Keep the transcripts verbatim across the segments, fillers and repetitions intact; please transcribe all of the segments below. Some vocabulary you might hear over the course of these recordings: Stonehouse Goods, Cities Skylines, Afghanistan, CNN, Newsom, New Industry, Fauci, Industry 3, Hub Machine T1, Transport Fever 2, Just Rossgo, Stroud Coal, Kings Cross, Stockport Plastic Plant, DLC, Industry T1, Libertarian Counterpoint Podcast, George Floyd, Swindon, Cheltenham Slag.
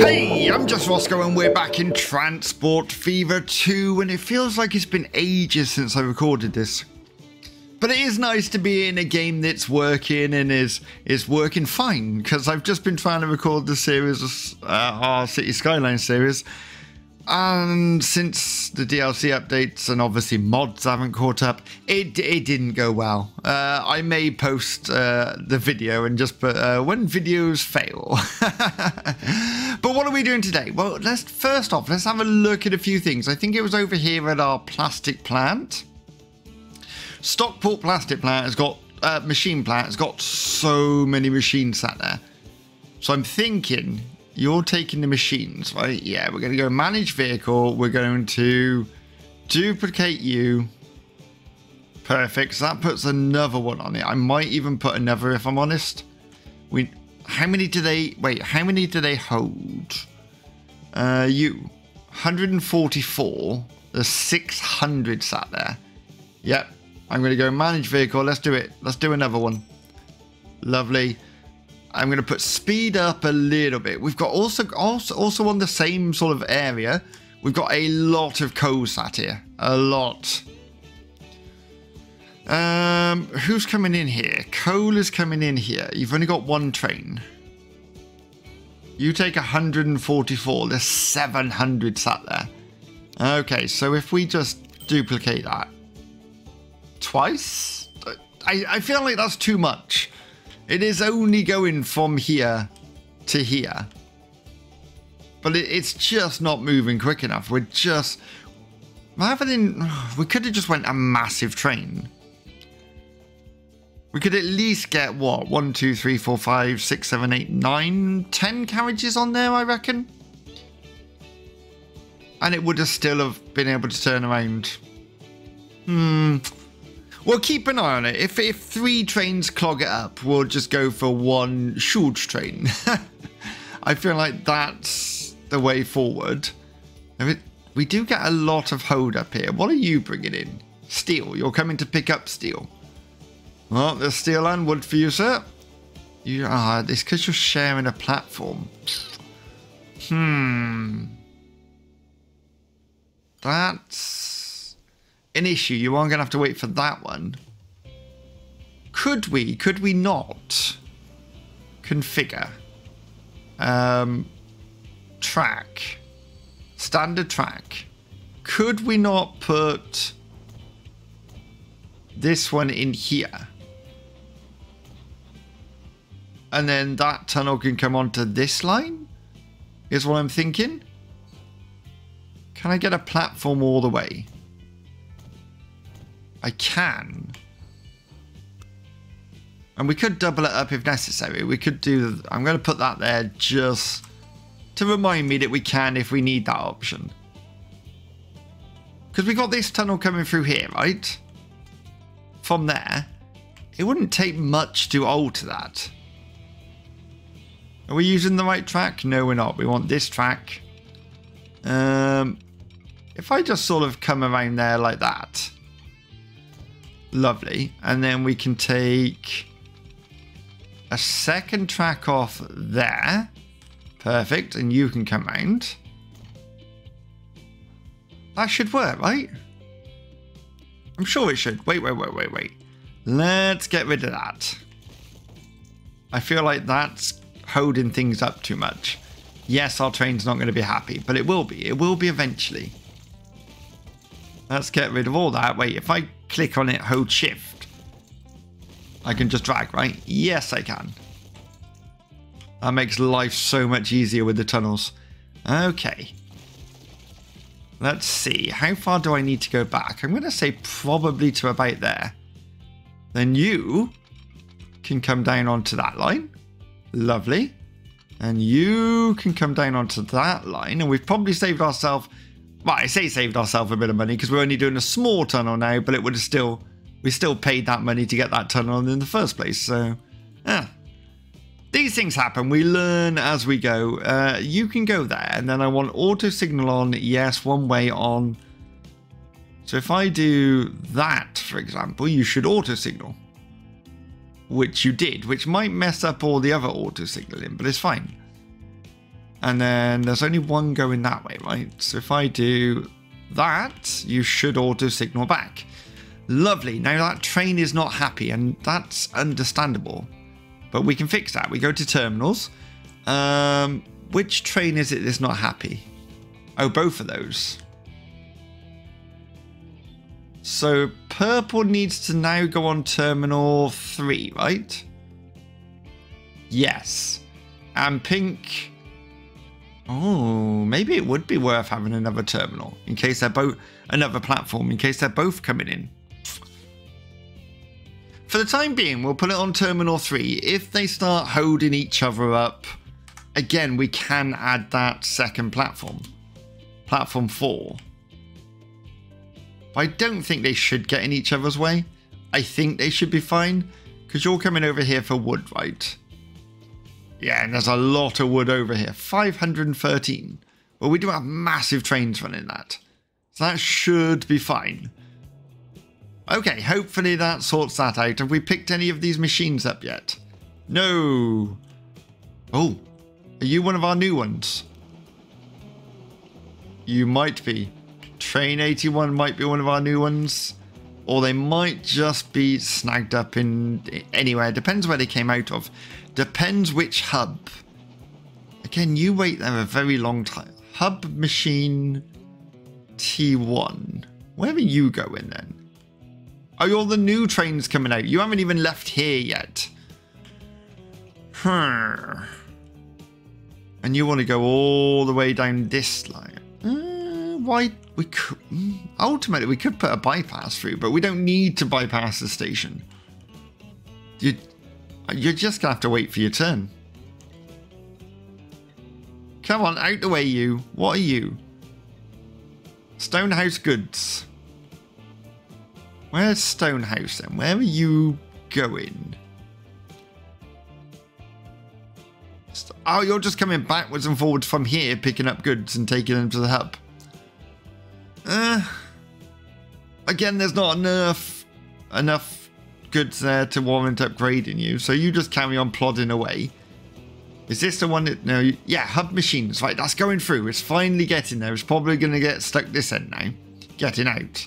Hey, I'm Just Roscoe and we're back in Transport Fever two, and it feels like it's been ages since I recorded this. But it is nice to be in a game that's working and is is working fine, because I've just been trying to record the series, uh, our Cities Skylines series, and since the D L C updates and obviously mods haven't caught up, it, it didn't go well. Uh, I may post uh, the video and just put uh, when videos fail. But what are we doing today? Well, let's first off, let's have a look at a few things. I think it was over here at our plastic plant. Stockport Plastic Plant has got, uh, machine plant has got so many machines sat there. So I'm thinking, you're taking the machines, right? Yeah, we're going to go manage vehicle. We're going to duplicate you. Perfect. So that puts another one on it. I might even put another if I'm honest. We, how many do they, wait, how many do they hold? Uh, you, one hundred forty-four. There's six hundred sat there. Yep. I'm going to go manage vehicle. Let's do it. Let's do another one. Lovely. I'm going to put speed up a little bit. We've got also, also, also on the same sort of area, we've got a lot of coal sat here. A lot. Um, who's coming in here? Coal is coming in here. You've only got one train. You take one hundred forty-four. There's seven hundred sat there. Okay, so if we just duplicate that twice, I, I feel like that's too much. It is only going from here to here. But it, it's just not moving quick enough. We're just... rather than... we could have just went a massive train. We could at least get, what? One, two, three, four, five, six, seven, eight, nine, ten carriages on there, I reckon. And it would have still have been able to turn around. Hmm... Well, keep an eye on it. If, if three trains clog it up, we'll just go for one short train. I feel like that's the way forward. It, we do get a lot of hold up here. What are you bringing in? Steel. You're coming to pick up steel. Well, there's steel and wood for you, sir. You are. It's because you're sharing a platform. Hmm. That's... an issue. You aren't going to have to wait for that one. Could we? Could we not? Configure. Um, track. Standard track. Could we not put this one in here? And then that tunnel can come onto this line? Is what I'm thinking. Can I get a platform all the way? I can. And we could double it up if necessary. We could do... I'm going to put that there just to remind me that we can if we need that option. Because we got this tunnel coming through here, right? From there. It wouldn't take much to alter that. Are we using the right track? No, we're not. We want this track. Um, if I just sort of come around there like that... lovely. And then we can take a second track off there. Perfect. And you can come round. That should work, right? I'm sure it should. Wait, wait, wait, wait, wait. Let's get rid of that. I feel like that's holding things up too much. Yes, our train's not going to be happy, but it will be. It will be eventually. Let's get rid of all that. Wait, if I... click on it, hold shift. I can just drag, right? Yes, I can. That makes life so much easier with the tunnels. Okay. Let's see. How far do I need to go back? I'm going to say probably to about there. Then you can come down onto that line. Lovely. And you can come down onto that line. And we've probably saved ourselves... well, I say saved ourselves a bit of money because we're only doing a small tunnel now, but it would have still, we still paid that money to get that tunnel in the first place. So, yeah. These things happen. We learn as we go. Uh, you can go there, and then I want auto signal on. Yes, one way on. So if I do that, for example, you should auto signal, which you did, which might mess up all the other auto signaling, but it's fine. And then there's only one going that way, right? So if I do that, you should auto signal back. Lovely. Now that train is not happy, and that's understandable. But we can fix that. We go to terminals. Um, which train is it that's not happy? Oh, both of those. So purple needs to now go on terminal three, right? Yes. And pink... Oh, maybe it would be worth having another terminal in case they're both... Another platform in case they're both coming in. For the time being, we'll put it on terminal three. If they start holding each other up, again, we can add that second platform. Platform four. I don't think they should get in each other's way. I think they should be fine because you're coming over here for wood, right? Yeah, and there's a lot of wood over here. five hundred thirteen. Well, we do have massive trains running that. So that should be fine. Okay, hopefully that sorts that out. Have we picked any of these machines up yet? No. Oh, are you one of our new ones? You might be. Train eighty-one might be one of our new ones. Or they might just be snagged up in anywhere. Depends where they came out of. Depends which hub. Again, you wait there a very long time. Hub Machine T one. Where are you going then? Oh, all the new trains coming out. You haven't even left here yet. Hmm. And you want to go all the way down this line. Uh, why? We could, ultimately, we could put a bypass through, but we don't need to bypass the station. You... You're just going to have to wait for your turn. Come on, out the way you. What are you? Stonehouse Goods. Where's Stonehouse then? Where are you going? Oh, you're just coming backwards and forwards from here, picking up goods and taking them to the hub. Uh, again, there's not enough... enough... goods there to warrant upgrading you, so you just carry on plodding away. Is this the one that... no, you, yeah, hub machines, right, that's going through. It's finally getting there. It's probably going to get stuck this end now. Getting out.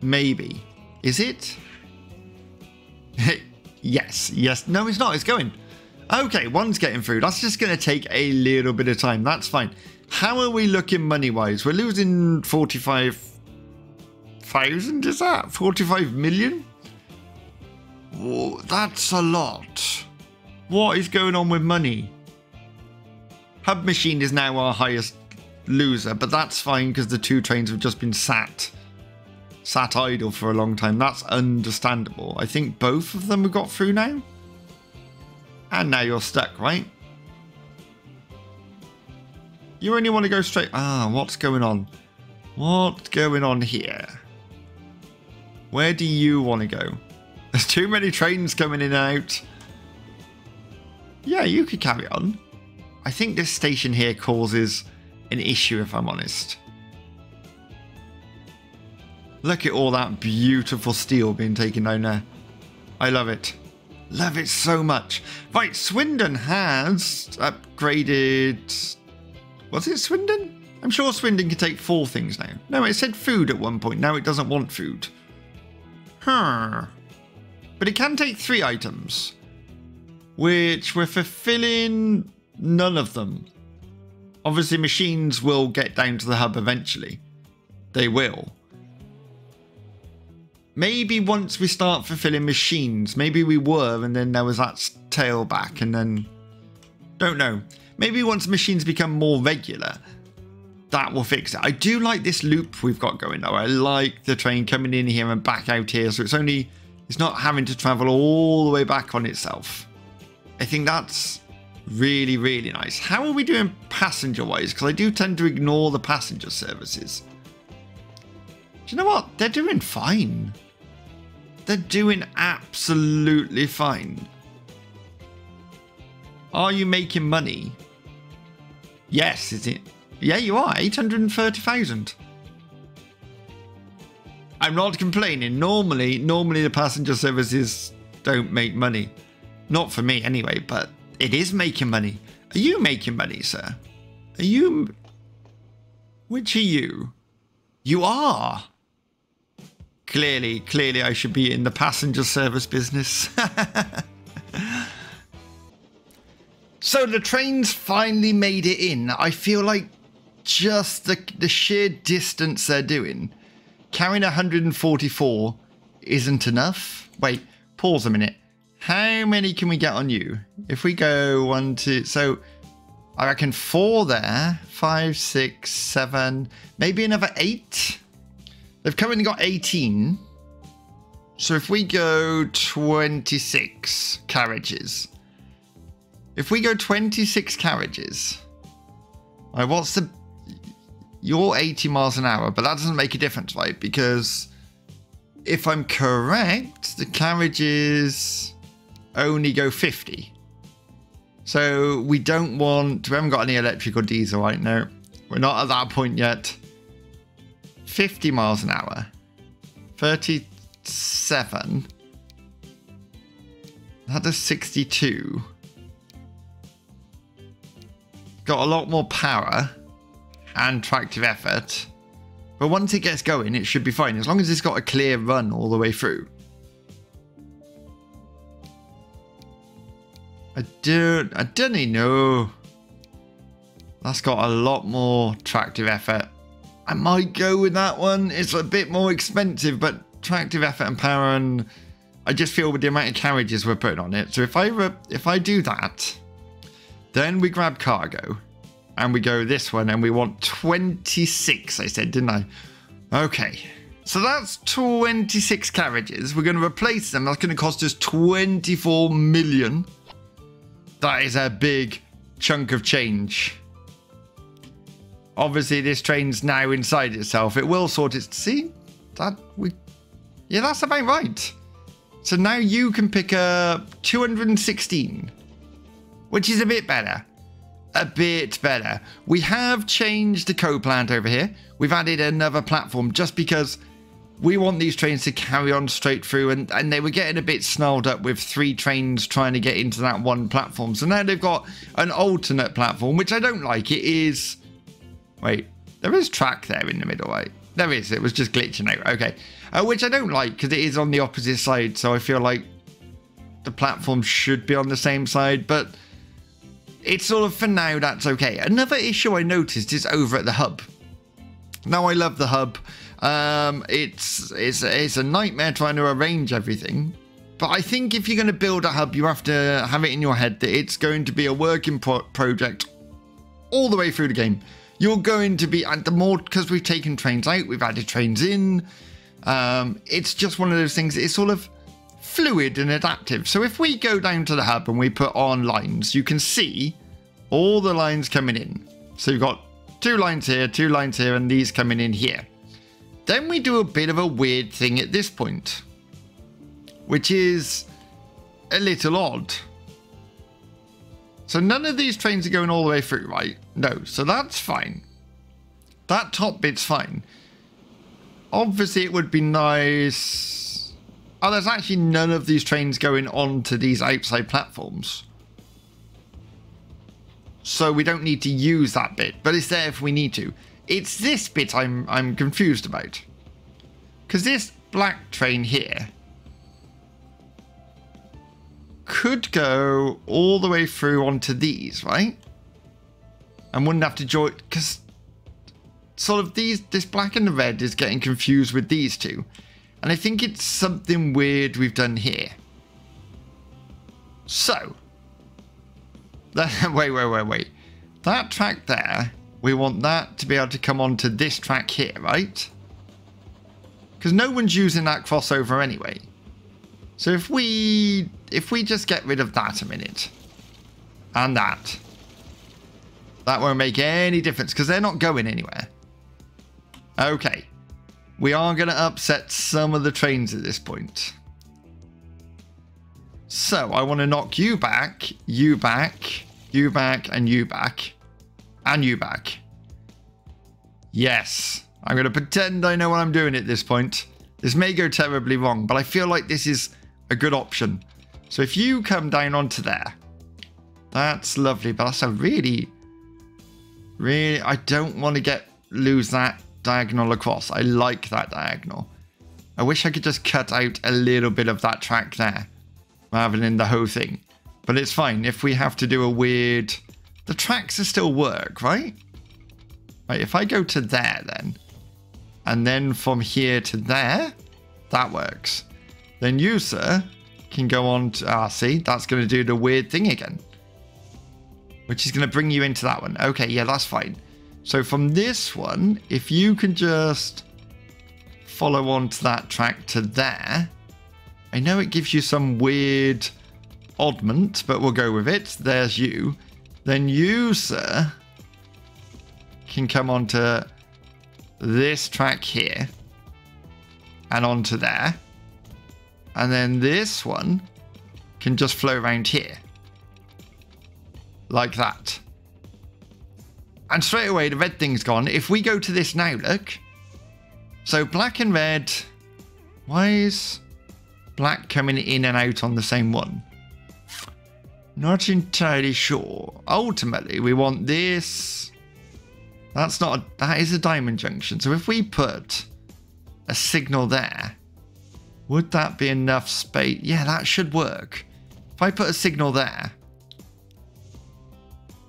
Maybe. Is it? Yes, yes. No, it's not. It's going. Okay, one's getting through. That's just going to take a little bit of time. That's fine. How are we looking money-wise? We're losing forty-five thousand, is that forty-five million? Whoa, that's a lot. What is going on with money? Hub Machine is now our highest loser, but that's fine because the two trains have just been sat sat idle for a long time. That's understandable. I think both of them have got through now, and now you're stuck, right? You only want to go straight. Ah, what's going on? What's going on here? Where do you want to go? There's too many trains coming in and out. Yeah, you could carry on. I think this station here causes an issue, if I'm honest. Look at all that beautiful steel being taken down there. I love it. Love it so much. Right, Swindon has upgraded... Was it Swindon? I'm sure Swindon can take four things now. No, it said food at one point. Now it doesn't want food. Huh. But it can take three items, which we're fulfilling none of them. Obviously, machines will get down to the hub eventually. They will. Maybe once we start fulfilling machines, maybe we were, and then there was that tail back, and then... Don't know. Maybe once machines become more regular... That will fix it. I do like this loop we've got going though. I like the train coming in here and back out here. So it's only, it's not having to travel all the way back on itself. I think that's really, really nice. How are we doing passenger wise? Because I do tend to ignore the passenger services. Do you know what? They're doing fine. They're doing absolutely fine. Are you making money? Yes, is it? Yeah, you are. eight hundred thirty thousand. I'm not complaining. Normally, normally the passenger services don't make money. Not for me anyway, but It is making money. Are you making money, sir? Are you... Which are you? You are. Clearly, clearly I should be in the passenger service business. So the train's finally made it in. I feel like just the, the sheer distance they're doing. Carrying one hundred forty-four isn't enough. Wait, pause a minute. How many can we get on you? If we go one, two, so I reckon four there, five, six, seven, maybe another eight. They've currently got eighteen. So if we go twenty-six carriages, if we go twenty-six carriages, all right, what's the, you're eighty miles an hour, but that doesn't make a difference, right? Because if I'm correct, the carriages only go fifty. So we don't want, we haven't got any electric or diesel right now. We're not at that point yet. fifty miles an hour, thirty-seven. That does sixty-two. Got a lot more power and tractive effort. But once it gets going, it should be fine, as long as it's got a clear run all the way through. I don't, I don't even know. That's got a lot more tractive effort. I might go with that one. It's a bit more expensive, but tractive effort and power, and I just feel with the amount of carriages we're putting on it. So if I, re if I do that, then we grab cargo. And we go this one, and we want twenty-six, I said, didn't I? Okay, so that's twenty-six carriages. We're going to replace them. That's going to cost us twenty-four million. That is a big chunk of change. Obviously, this train's now inside itself. It will sort it. See? That we... Yeah, that's about right. So now you can pick up two hundred sixteen, which is a bit better. A bit better. We have changed the coal plant over here. We've added another platform just because we want these trains to carry on straight through, and, and they were getting a bit snarled up with three trains trying to get into that one platform. So now they've got an alternate platform, which I don't like. It is... Wait, there is track there in the middle, right? There is. It was just glitching out. Okay. Uh, which I don't like because it is on the opposite side. So I feel like the platform should be on the same side, but... It's sort of, for now, that's okay. Another issue I noticed is over at the hub. Now, I love the hub. Um, it's, it's, it's a nightmare trying to arrange everything. But I think if you're going to build a hub, you have to have it in your head that it's going to be a working pro project all the way through the game. You're going to be, and the more, because we've taken trains out, we've added trains in. Um, it's just one of those things. It's sort of fluid and adaptive. So if we go down to the hub and we put on lines, you can see all the lines coming in. So you've got two lines here, two lines here, and these coming in here. Then we do a bit of a weird thing at this point, which is a little odd. So none of these trains are going all the way through, right? No, so that's fine. That top bit's fine. Obviously, it would be nice... Oh, there's actually none of these trains going on to these outside platforms. So we don't need to use that bit, but it's there if we need to. It's this bit I'm I'm confused about. Because this black train here could go all the way through onto these, right? And wouldn't have to join, because sort of these, this black and the red is getting confused with these two. And I think it's something weird we've done here. So. That, wait, wait, wait, wait. That track there, we want that to be able to come onto this track here, right? Because no one's using that crossover anyway. So if we, if we just get rid of that a minute. And that. That won't make any difference because they're not going anywhere. Okay. We are going to upset some of the trains at this point. So I want to knock you back, you back, you back, and you back. And you back. Yes. I'm going to pretend I know what I'm doing at this point. This may go terribly wrong, but I feel like this is a good option. So if you come down onto there, That's lovely, but that's a really, really, I don't want to get lose that diagonal across. I like that diagonal. I wish I could just cut out a little bit of that track there rather than the whole thing. But it's fine if we have to do a weird... The tracks still work, right? Right, if I go to there then, and then from here to there, that works. Then you, sir, can go on to... Ah, see, that's going to do the weird thing again. Which is going to bring you into that one. Okay, yeah, that's fine. So from this one, if you can just follow on to that track to there. I know it gives you some weird... oddment, but we'll go with it. There's you. Then you, sir, can come onto this track here and onto there. And then this one can just flow around here. Like that. And straight away, the red thing's gone. If we go to this now, look. So black and red. Why is black coming in and out on the same one? Not entirely sure. Ultimately, we want this. That's not... A, that is a diamond junction. So if we put a signal there, would that be enough space? Yeah, that should work. If I put a signal there,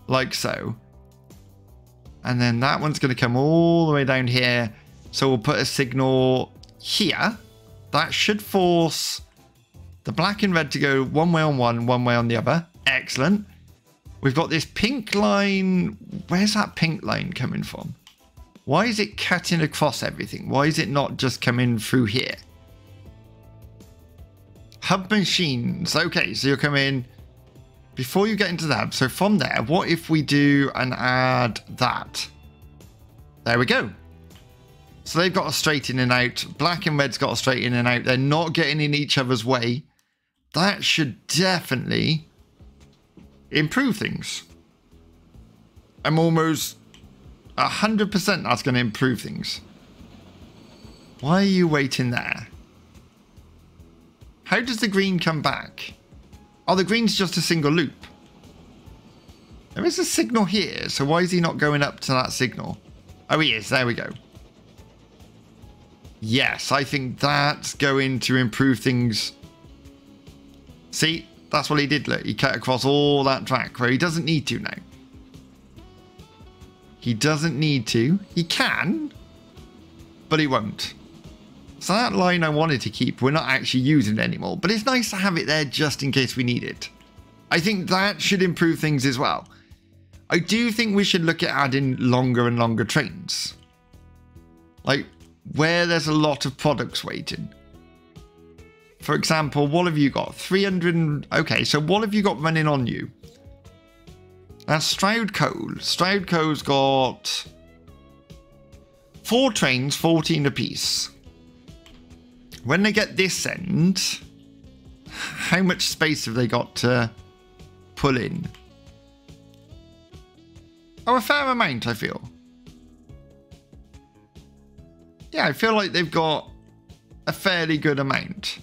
like so, and then that one's going to come all the way down here. So we'll put a signal here. That should force the black and red to go one way on one, one way on the other. Excellent. We've got this pink line. Where's that pink line coming from? Why is it cutting across everything? Why is it not just coming through here? Hub machines. Okay, so you're coming before you get into the hub. So from there, what if we do and add that? There we go. So they've got a straight in and out. Black and red's got a straight in and out. They're not getting in each other's way. That should definitely improve things. I'm almost one hundred percent that's going to improve things. Why are you waiting there? How does the green come back? Oh, the green's just a single loop. There is a signal here, so why is he not going up to that signal? Oh, he is. There we go. Yes, I think that's going to improve things. See, that's what he did. Look, he cut across all that track where he doesn't need to now. He doesn't need to. He can, but he won't. So that line I wanted to keep, we're not actually using it anymore, but it's nice to have it there just in case we need it. I think that should improve things as well. I do think we should look at adding longer and longer trains. Like, where there's a lot of products waiting. For example, what have you got? three hundred... Okay, so what have you got running on you? That's Stroud Coal. Stroud Coal's got four trains, fourteen apiece. When they get this end, how much space have they got to pull in? Oh, a fair amount, I feel. Yeah, I feel like they've got a fairly good amount.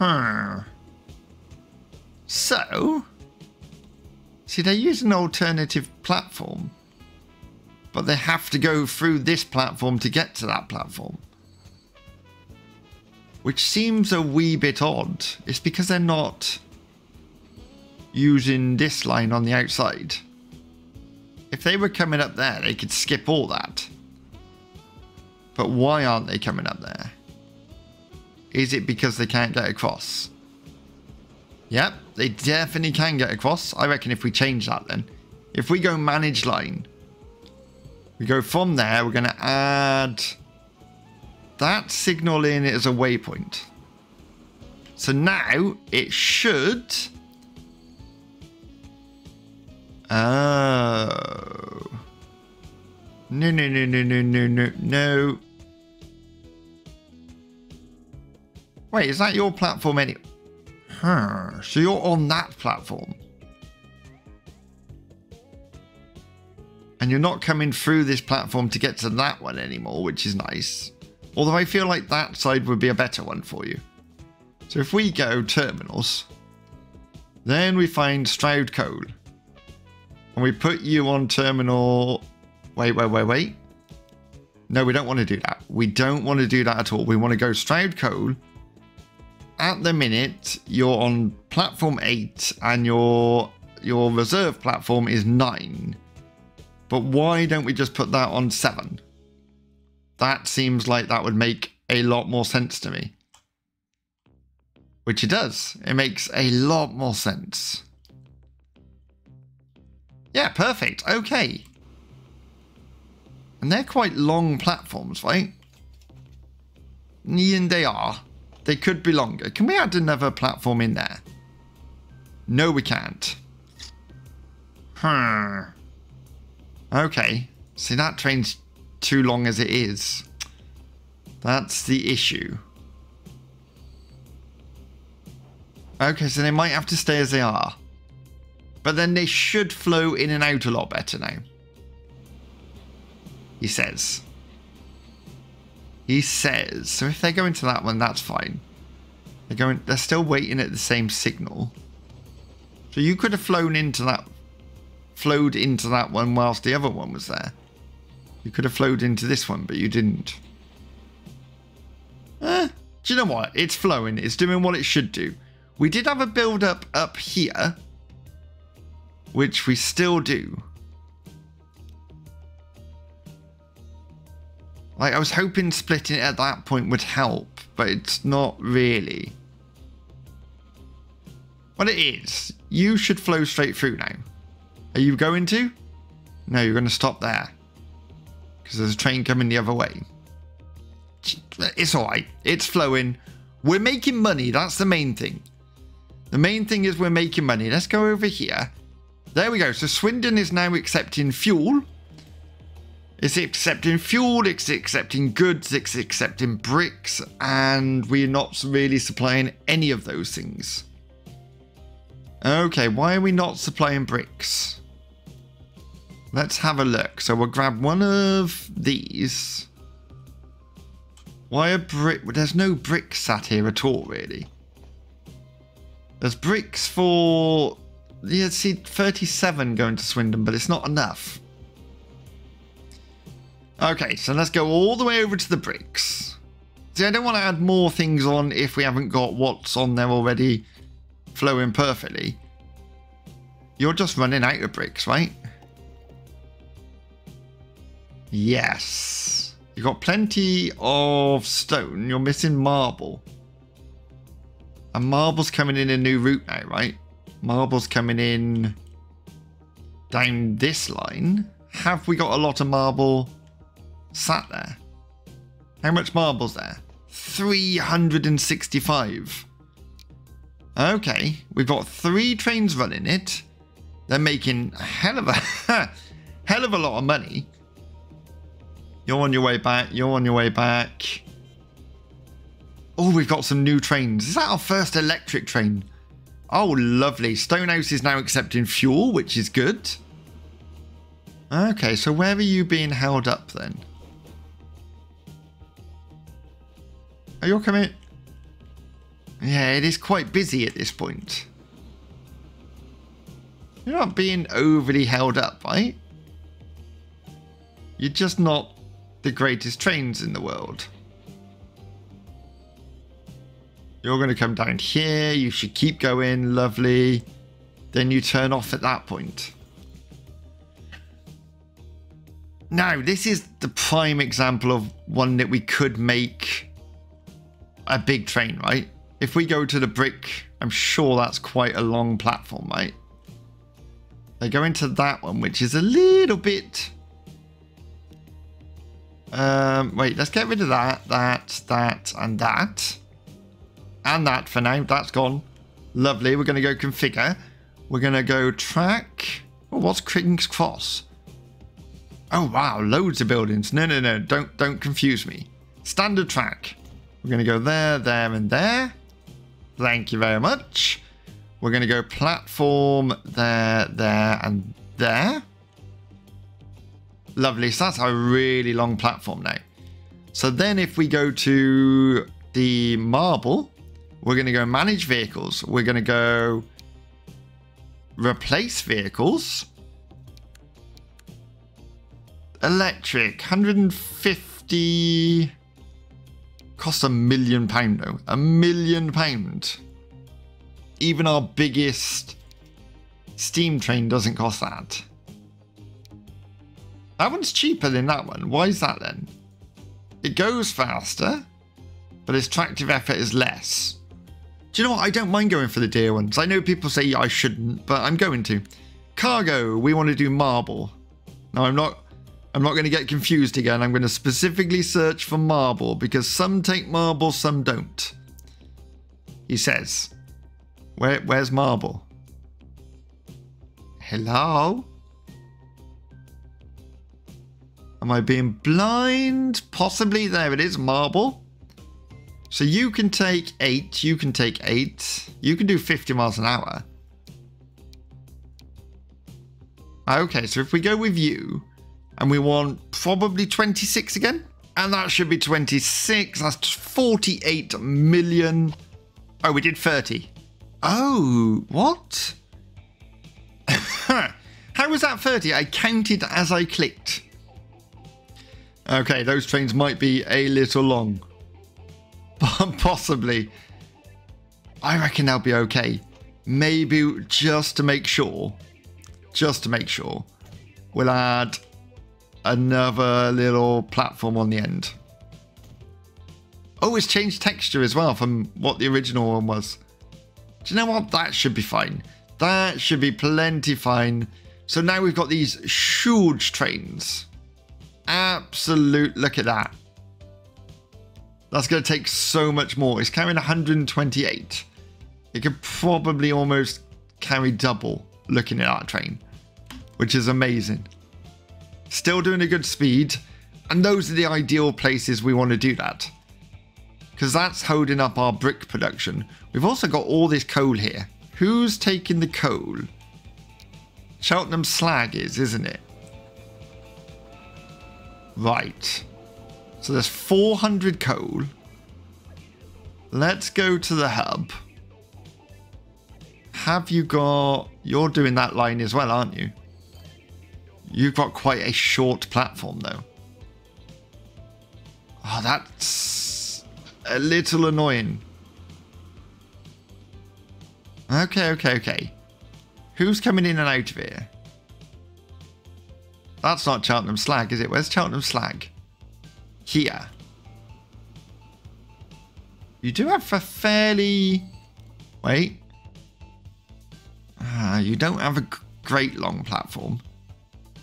Hmm. So, see, they use an alternative platform, but they have to go through this platform to get to that platform, which seems a wee bit odd. It's because they're not using this line on the outside. If they were coming up there, they could skip all that. But why aren't they coming up there? Is it because they can't get across? Yep, they definitely can get across. I reckon if we change that then. If we go manage line, we go from there, we're going to add that signal in as a waypoint. So now it should... Oh. No, no, no, no, no, no, no, no. Wait, is that your platform anyway? Huh. So you're on that platform. And you're not coming through this platform to get to that one anymore, which is nice. Although I feel like that side would be a better one for you. So if we go terminals, then we find Stroud Coal. And we put you on terminal... Wait, wait, wait, wait. No, we don't want to do that. We don't want to do that at all. We want to go Stroud Coal. At the minute, you're on platform eight and your, your reserve platform is nine. But why don't we just put that on seven? That seems like that would make a lot more sense to me. Which it does. It makes a lot more sense. Yeah, perfect. Okay. And they're quite long platforms, right? And they are. They could be longer. Can we add another platform in there? No, we can't. Hmm. Okay. See, that train's too long as it is. That's the issue. Okay, so they might have to stay as they are. But then they should flow in and out a lot better now. He says. He says. So if they go into that one, that's fine. They're going. They're still waiting at the same signal. So you could have flown into that, flowed into that one whilst the other one was there. You could have flowed into this one, but you didn't. Eh, do you know what? It's flowing. It's doing what it should do. We did have a build up up here, which we still do. Like, I was hoping splitting it at that point would help, but it's not really. But it is. You should flow straight through now. Are you going to? No, you're going to stop there. Because there's a train coming the other way. It's alright. It's flowing. We're making money. That's the main thing. The main thing is we're making money. Let's go over here. There we go. So Swindon is now accepting fuel. It's accepting fuel, it's accepting goods, it's accepting bricks, and we're not really supplying any of those things. Okay, why are we not supplying bricks? Let's have a look. So we'll grab one of these. Why a brick? Well, there's no bricks sat here at all, really. There's bricks for... Yeah, see, thirty-seven going to Swindon, but it's not enough. Okay, so let's go all the way over to the bricks. See, I don't want to add more things on if we haven't got what's on there already flowing perfectly. You're just running out of bricks, right? Yes. You've got plenty of stone. You're missing marble. And marble's coming in a new route now, right? Marble's coming in down this line. Have we got a lot of marble sat there? How much marble's there? three hundred sixty-five. Okay, we've got three trains running it. They're making a hell of a hell of a lot of money. You're on your way back. You're on your way back. Oh, we've got some new trains. Is that our first electric train? Oh, lovely. Stonehouse is now accepting fuel, which is good. Okay, so where are you being held up then? Are you coming? Yeah, it is quite busy at this point. You're not being overly held up, right? You're just not the greatest trains in the world. You're going to come down here. You should keep going. Lovely. Then you turn off at that point. Now, this is the prime example of one that we could make a big train, right? If we go to the brick, I'm sure that's quite a long platform, right? They go into that one, which is a little bit... Um, wait, let's get rid of that, that, that, and that. And that for now. That's gone. Lovely. We're going to go configure. We're going to go track. Oh, what's Kings Cross? Oh, wow. Loads of buildings. No, no, no. Don't, don't confuse me. Standard track. We're going to go there, there, and there. Thank you very much. We're going to go platform there, there, and there. Lovely. So that's a really long platform now. So then if we go to the marble, We're going to go manage vehicles. We're going to go replace vehicles. Electric, one hundred fifty. Costs a million pound though. A million pound. Even our biggest steam train doesn't cost that. That one's cheaper than that one. Why is that then? It goes faster, but its tractive effort is less. Do you know what? I don't mind going for the dear ones. I know people say I shouldn't, but I'm going to. Cargo, we want to do marble. Now I'm not I'm not going to get confused again. I'm going to specifically search for marble because some take marble, some don't. He says, Where, where's marble? Hello? Am I being blind? Possibly. There it is, marble. So you can take eight. You can take eight. You can do fifty miles an hour. Okay, so if we go with you, and we want probably twenty-six again, and that should be twenty-six. That's forty-eight million. Oh, we did thirty. Oh, what? How was that thirty? I counted as I clicked. Okay, those trains might be a little long. Possibly. I reckon they'll be okay. Maybe just to make sure. Just to make sure. We'll add another little platform on the end. Oh, it's changed texture as well from what the original one was. Do you know what? That should be fine. That should be plenty fine. So now we've got these huge trains. Absolute, look at that. That's going to take so much more. It's carrying one hundred twenty-eight. It could probably almost carry double looking at that train, which is amazing. Still doing a good speed. And those are the ideal places we want to do that, because that's holding up our brick production. We've also got all this coal here. Who's taking the coal? Cheltenham Slag is, isn't it? Right, so there's four hundred coal. Let's go to the hub. Have you got... You're doing that line as well, aren't you? You've got quite a short platform, though. Oh, that's a little annoying. Okay, okay, okay. Who's coming in and out of here? That's not Cheltenham Slag, is it? Where's Cheltenham Slag? Here. You do have a fairly... Wait. Ah, you don't have a great long platform.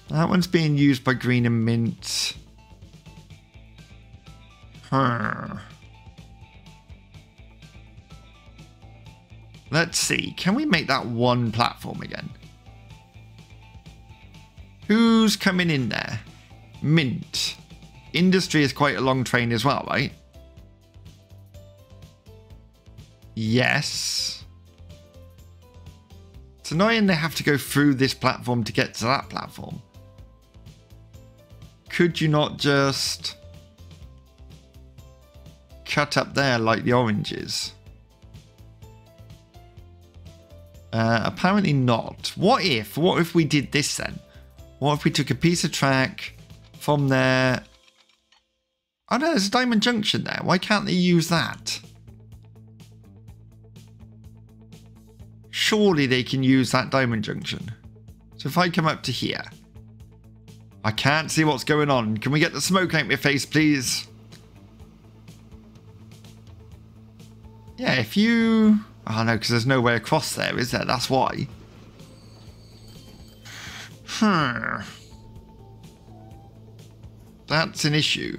That one's being used by Green and Mint. Huh. Let's see. Can we make that one platform again? Who's coming in there? Mint. Industry is quite a long train as well, right? Yes. It's annoying they have to go through this platform to get to that platform. Could you not just cut up there like the oranges? Uh, apparently not. What if? What if we did this then? What if we took a piece of track from there? Oh no, there's a Diamond Junction there. Why can't they use that? Surely they can use that Diamond Junction. So if I come up to here, I can't see what's going on. Can we get the smoke out of your face, please? Yeah, if you... Oh no, because there's no way across there, is there? That's why. Hmm. That's an issue.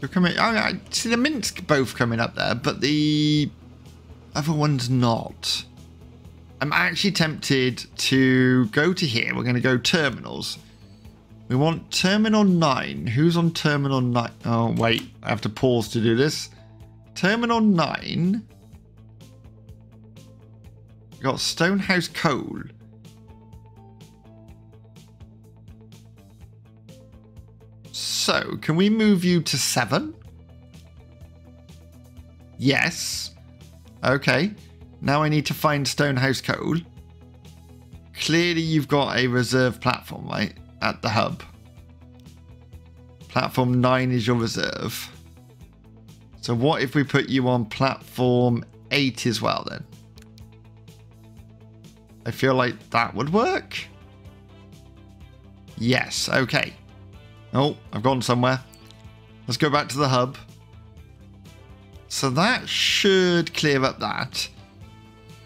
You're coming. Oh, I see the Minsk both coming up there, but the other one's not. I'm actually tempted to go to here. We're going to go terminals. We want terminal nine. Who's on terminal nine? Oh, wait. I have to pause to do this. Terminal nine. Got Stonehouse Coal. So, can we move you to seven? Yes. Okay. Now I need to find Stonehouse Coal. Clearly you've got a reserve platform, right? At the hub. Platform nine is your reserve. So what if we put you on platform eight as well then? I feel like that would work. Yes, okay. Oh, I've gone somewhere. Let's go back to the hub. So that should clear up that.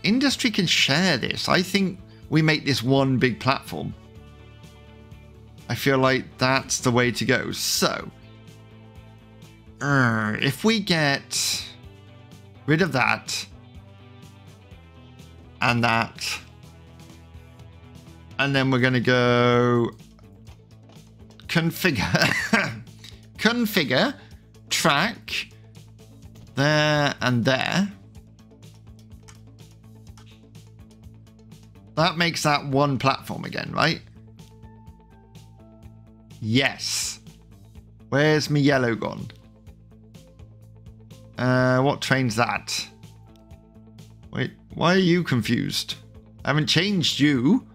Industry can share this. I think we make this one big platform. I feel like that's the way to go. So, uh, if we get rid of that and that, and then we're going to go configure, configure, track, there and there. That makes that one platform again, right? Yes. Where's my yellow gone? Uh, what train's that? Wait, why are you confused? I haven't changed you.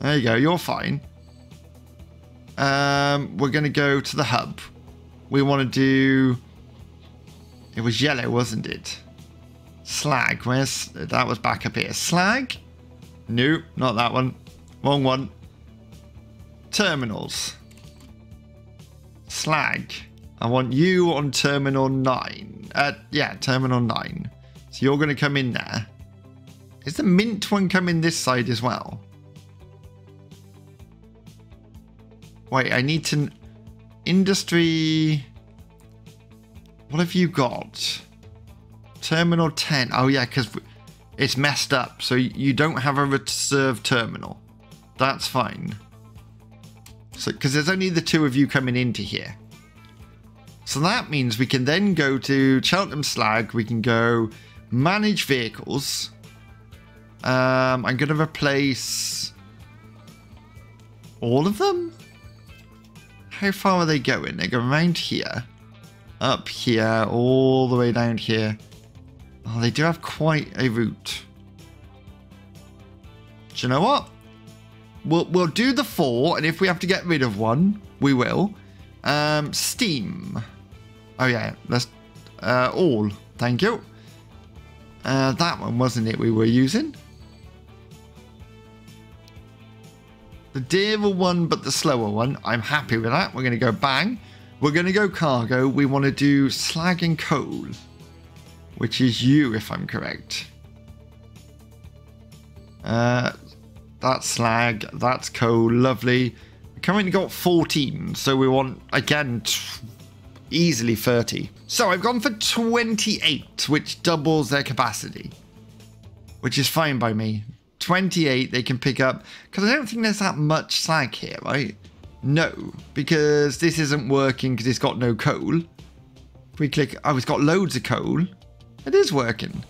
There you go, you're fine. Um, we're going to go to the hub. We want to do... It was yellow, wasn't it? Slag, where's... That was back up here. Slag? Nope, not that one. Wrong one. Terminals. Slag. I want you on terminal nine. Uh, yeah, terminal nine. So you're going to come in there. Is the mint one coming this side as well? Wait, I need to... Industry... What have you got? Terminal ten. Oh yeah, because it's messed up. So you don't have a reserve terminal. That's fine. So, because there's only the two of you coming into here. So that means we can then go to Cheltenham Slag. We can go manage vehicles. Um, I'm going to replace all of them. How far are they going? They go around here, up here, all the way down here. Oh, they do have quite a route. Do you know what? We'll, we'll do the four, and if we have to get rid of one, we will. Um, steam. Oh, yeah. Let's, uh, all. Thank you. Uh, that one, wasn't it, we were using? The dearer one, but the slower one. I'm happy with that. We're going to go bang. We're going to go cargo. We want to do slag and coal, which is you, if I'm correct. Uh, that's slag. That's coal. Lovely. We currently got fourteen, so we want, again, easily thirty. So I've gone for twenty-eight, which doubles their capacity, which is fine by me. twenty-eight they can pick up, because I don't think there's that much slag here, right? No, because this isn't working because it's got no coal. If we click, oh, it's got loads of coal. It is working.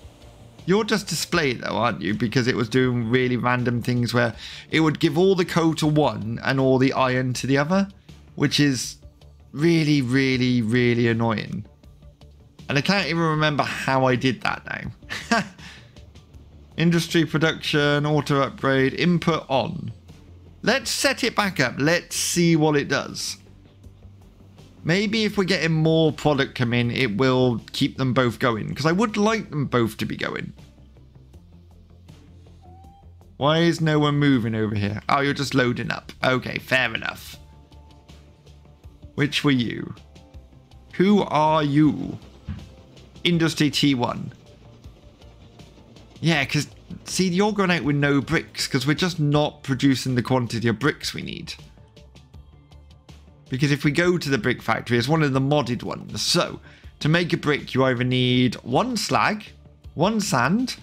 You're just displayed though, aren't you? Because it was doing really random things where it would give all the coal to one and all the iron to the other, which is really, really, really annoying. And I can't even remember how I did that now. Industry production, auto upgrade, input on. Let's set it back up. Let's see what it does. Maybe if we're getting more product come in, it will keep them both going. Because I would like them both to be going. Why is no one moving over here? Oh, you're just loading up. Okay, fair enough. Which were you? Who are you? Industry T one. Yeah, because... See, you're going out with no bricks because we're just not producing the quantity of bricks we need. Because if we go to the brick factory, it's one of the modded ones. So, to make a brick, you either need one slag, one sand,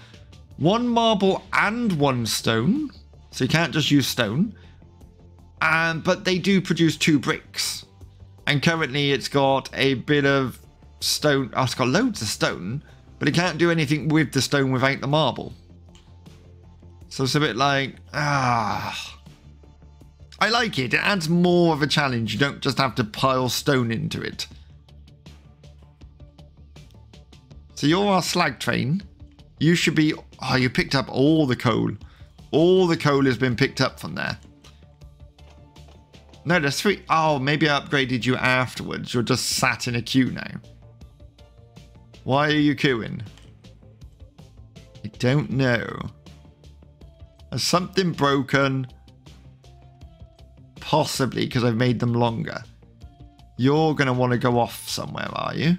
one marble and one stone. So you can't just use stone. Um, but they do produce two bricks. And currently it's got a bit of stone. Oh, it's got loads of stone. But it can't do anything with the stone without the marble. So it's a bit like, ah, I like it. It adds more of a challenge. You don't just have to pile stone into it. So you're our slag train. You should be... Oh, you picked up all the coal. All the coal has been picked up from there. No, there's three. Oh, maybe I upgraded you afterwards. You're just sat in a queue now. Why are you queuing? I don't know. There's something broken. Possibly because I've made them longer. You're going to want to go off somewhere, are you?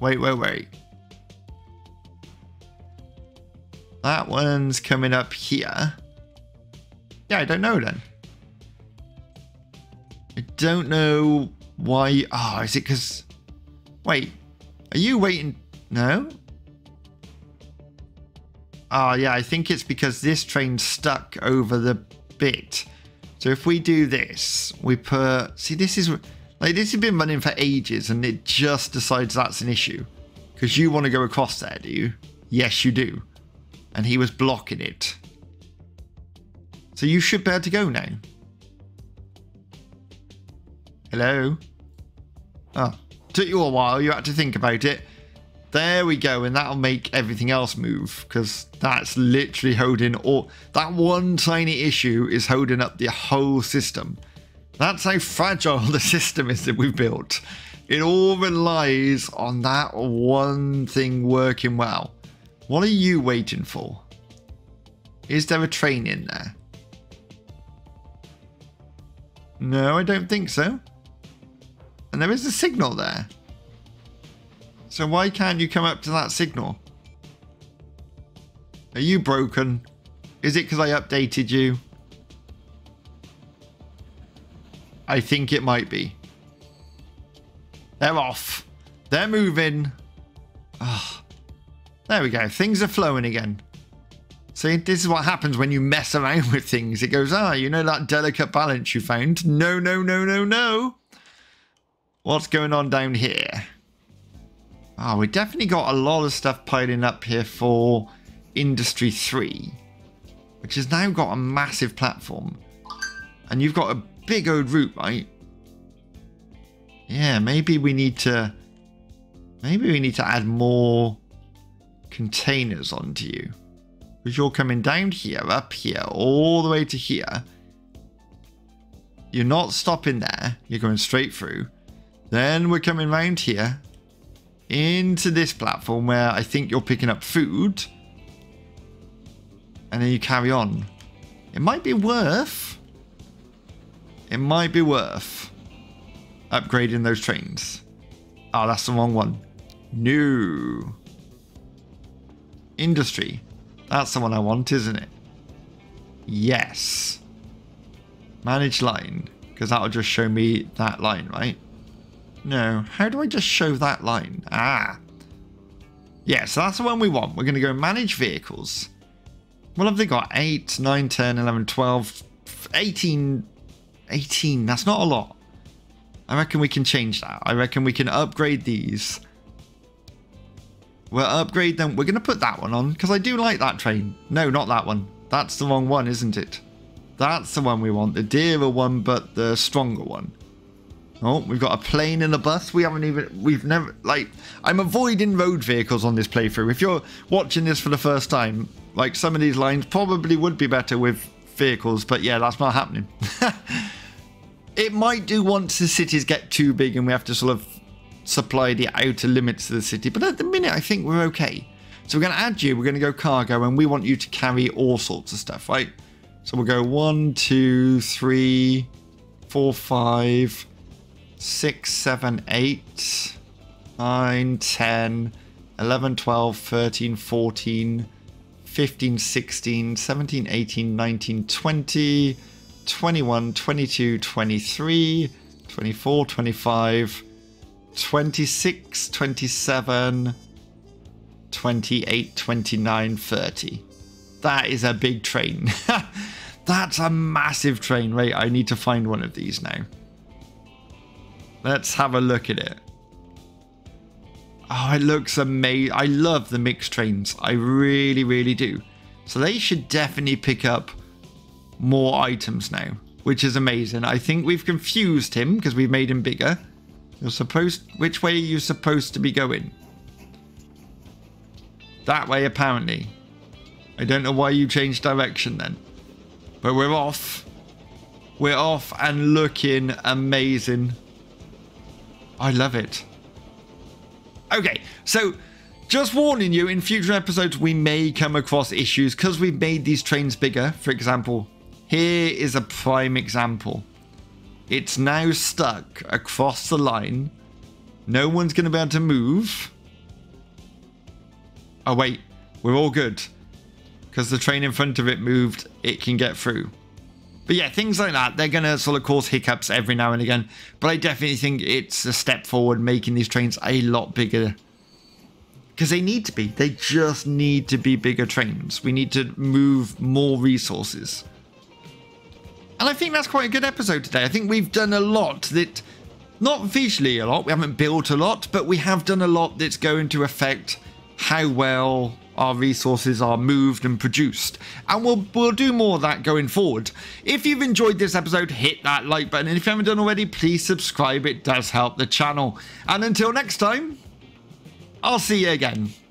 Wait, wait, wait. That one's coming up here. Yeah, I don't know then. I don't know why. Ah, oh, is it because... Wait, are you waiting? No? Ah, oh, yeah, I think it's because this train's stuck over the bit. So if we do this, we put... See, this is... Like, this has been running for ages, and it just decides that's an issue. Because you want to go across there, do you? Yes, you do. And he was blocking it. So you should be able to go now. Hello? Oh, took you a while. You had to think about it. There we go. And that'll make everything else move. Because that's literally holding all... That one tiny issue is holding up the whole system. That's how fragile the system is that we've built. It all relies on that one thing working well. What are you waiting for? Is there a train in there? No, I don't think so. And there is a signal there. So why can't you come up to that signal? Are you broken? Is it because I updated you? I think it might be. They're off. They're moving. Oh, there we go. Things are flowing again. See, this is what happens when you mess around with things. It goes, ah, you know that delicate balance you found? No, no, no, no, no. What's going on down here? Ah, oh, we definitely got a lot of stuff piling up here for Industry three, which has now got a massive platform. And you've got a big old route, right? Yeah, maybe we need to... Maybe we need to add more containers onto you. Because you're coming down here, up here, all the way to here. You're not stopping there. You're going straight through. Then we're coming round here. Into this platform where I think you're picking up food. And then you carry on. It might be worth... It might be worth upgrading those trains. Oh, that's the wrong one. New Industry. That's the one I want, isn't it? Yes. Manage line. Because that'll just show me that line, right? No. How do I just show that line? Ah. Yeah, so that's the one we want. We're going to go manage vehicles. What have they got? eight, nine, ten, eleven, twelve, eighteen... eighteen. That's not a lot. I reckon we can change that. I reckon we can upgrade these. We'll upgrade them. We're going to put that one on because I do like that train. No, not that one. That's the wrong one, isn't it? That's the one we want. The dearer one, but the stronger one. Oh, we've got a plane and a bus. We haven't even... We've never... Like, I'm avoiding road vehicles on this playthrough. If you're watching this for the first time, like, some of these lines probably would be better with vehicles. But yeah, that's not happening. It might do once the cities get too big and we have to sort of supply the outer limits of the city. But at the minute, I think we're okay. So we're going to add you. We're going to go cargo and we want you to carry all sorts of stuff, right? So we'll go one, two, three, four, five, six, seven, eight, nine, ten, eleven, twelve, thirteen, fourteen, fifteen, sixteen, seventeen, eighteen, nineteen, twenty, twenty-one, twenty-two, twenty-three, twenty-four, twenty-five, twenty-six, twenty-seven, twenty-eight, twenty-nine, thirty. That is a big train. That's a massive train, right? I need to find one of these now. Let's have a look at it. Oh, it looks amazing. I love the mixed trains. I really, really do. So they should definitely pick up more items now, which is amazing. I think we've confused him because we've made him bigger. You're supposed... Which way are you supposed to be going? That way, apparently. I don't know why you changed direction then. But we're off. We're off and looking amazing. I love it. Okay, so... Just warning you, in future episodes, we may come across issues because we've made these trains bigger. For example, here is a prime example. It's now stuck across the line. No one's going to be able to move. Oh, wait, we're all good because the train in front of it moved. It can get through. But yeah, things like that, they're going to sort of cause hiccups every now and again. But I definitely think it's a step forward, making these trains a lot bigger. Because they need to be. They just need to be bigger trains. We need to move more resources. And I think that's quite a good episode today. I think we've done a lot that... Not visually a lot. We haven't built a lot. But we have done a lot that's going to affect how well our resources are moved and produced. And we'll, we'll do more of that going forward. If you've enjoyed this episode, hit that like button. And if you haven't done already, please subscribe. It does help the channel. And until next time... I'll see you again.